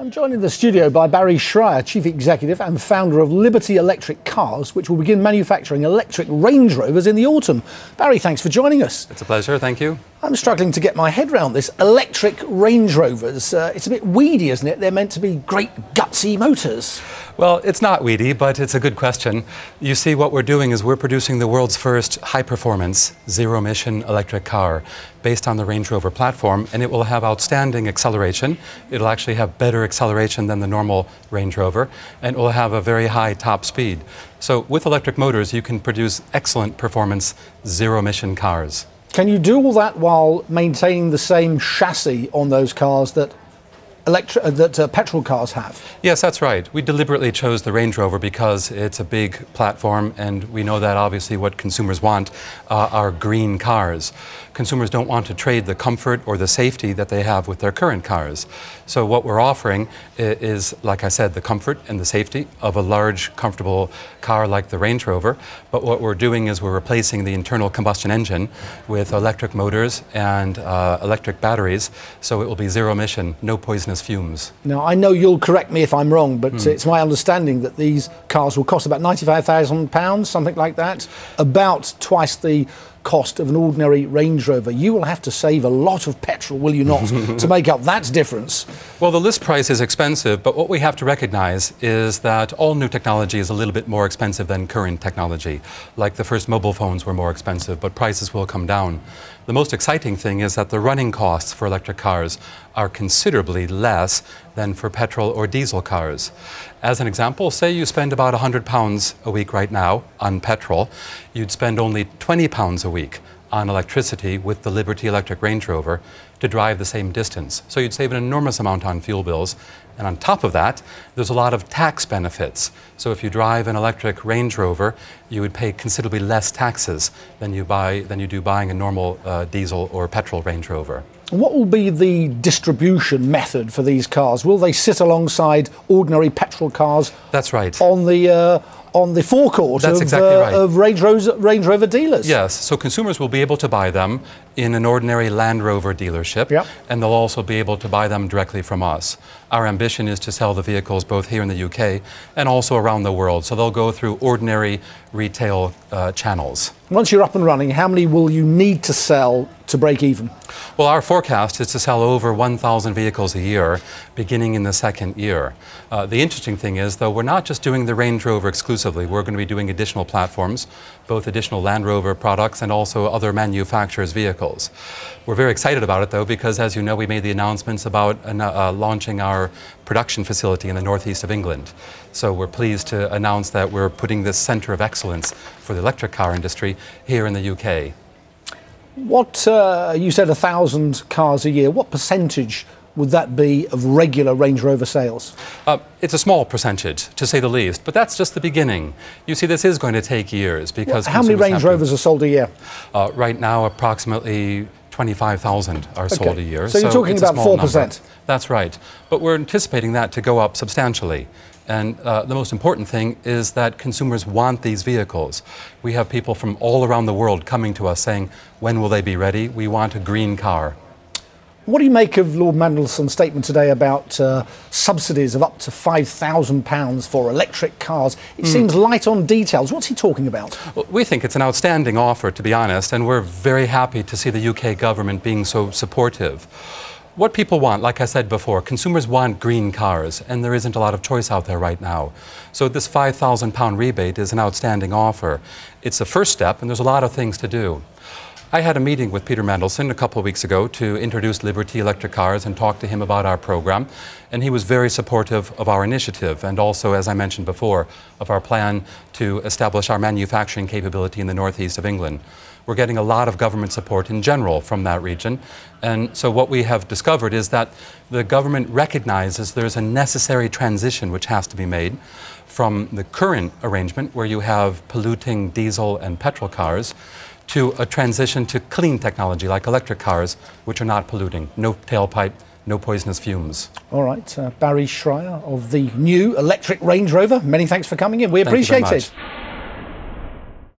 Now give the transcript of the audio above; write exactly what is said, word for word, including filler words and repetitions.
I'm joined in the studio by Barry Shrier, Chief Executive and founder of Liberty Electric Cars, which will begin manufacturing electric Range Rovers in the autumn. Barry, thanks for joining us. It's a pleasure, thank you. I'm struggling to get my head around this. Electric Range Rovers, uh, it's a bit weedy, isn't it? They're meant to be great gutsy motors. Well, it's not weedy, but it's a good question. You see, what we're doing is we're producing the world's first high-performance, zero-emission electric car based on the Range Rover platform, and it will have outstanding acceleration. It'll actually have better acceleration than the normal Range Rover, and it will have a very high top speed. So with electric motors, you can produce excellent performance, zero-emission cars. Can you do all that while maintaining the same chassis on those cars that Electri uh, that uh, petrol cars have? Yes, that's right. We deliberately chose the Range Rover because it's a big platform, and we know that obviously what consumers want uh, are green cars. Consumers don't want to trade the comfort or the safety that they have with their current cars. So what we're offering is, like I said, the comfort and the safety of a large, comfortable car like the Range Rover. But what we're doing is we're replacing the internal combustion engine with electric motors and uh, electric batteries, so it will be zero emission, no poison fumes. Now, I know you'll correct me if I'm wrong, but mm. it's my understanding that these cars will cost about ninety-five thousand pounds, something like that, about twice the cost of an ordinary Range Rover. You will have to save a lot of petrol, will you not, to make up that difference? Well, the list price is expensive, but what we have to recognize is that all new technology is a little bit more expensive than current technology. Like the first mobile phones were more expensive, but prices will come down. The most exciting thing is that the running costs for electric cars are considerably less than for petrol or diesel cars. As an example, say you spend about one hundred pounds a week right now on petrol, you'd spend only twenty pounds a week on electricity with the Liberty Electric Range Rover to drive the same distance. So you'd save an enormous amount on fuel bills. And on top of that, there's a lot of tax benefits. So if you drive an electric Range Rover, you would pay considerably less taxes than you, buy, than you do buying a normal uh, diesel or petrol Range Rover. What will be the distribution method for these cars? Will they sit alongside ordinary petrol cars? That's right. On the, uh, on the forecourt That's of, exactly uh, right. of Range, Rover, Range Rover dealers? Yes, so consumers will be able to buy them in an ordinary Land Rover dealership, yep. and they'll also be able to buy them directly from us. Our ambition is to sell the vehicles both here in the U K and also around the world, so they'll go through ordinary retail uh, channels. Once you're up and running, how many will you need to sell to break even? Well, our forecast is to sell over one thousand vehicles a year, beginning in the second year. Uh, the interesting thing is, though, we're not just doing the Range Rover exclusively. We're going to be doing additional platforms, both additional Land Rover products and also other manufacturers' vehicles. We're very excited about it, though, because, as you know, we made the announcements about uh, launching our production facility in the northeast of England. So we're pleased to announce that we're putting this centre of excellence for the electric car industry here in the U K. What, uh, you said one thousand cars a year, what percentage would that be of regular Range Rover sales? Uh, it's a small percentage, to say the least, but that's just the beginning. You see, this is going to take years because... Well, how many Range Rovers are sold a year? Uh, right now, approximately twenty-five thousand are okay. sold a year. So you're so talking about four percent? Number. That's right. But we're anticipating that to go up substantially. And uh, the most important thing is that consumers want these vehicles. We have people from all around the world coming to us saying, when will they be ready? We want a green car. What do you make of Lord Mandelson's statement today about uh, subsidies of up to five thousand pounds for electric cars? It mm. seems light on details. What's he talking about? Well, we think it's an outstanding offer, to be honest, and we're very happy to see the U K government being so supportive. What people want, like I said before, consumers want green cars, and there isn't a lot of choice out there right now. So this five thousand pound rebate is an outstanding offer. It's a first step, and there's a lot of things to do. I had a meeting with Peter Mandelson a couple of weeks ago to introduce Liberty Electric Cars and talk to him about our program, and he was very supportive of our initiative and also, as I mentioned before, of our plan to establish our manufacturing capability in the northeast of England. We're getting a lot of government support in general from that region, and so what we have discovered is that the government recognizes there's a necessary transition which has to be made from the current arrangement where you have polluting diesel and petrol cars to a transition to clean technology like electric cars, which are not polluting. No tailpipe, no poisonous fumes. All right, uh, Barry Shrier of the new electric Range Rover, many thanks for coming in. We appreciate it.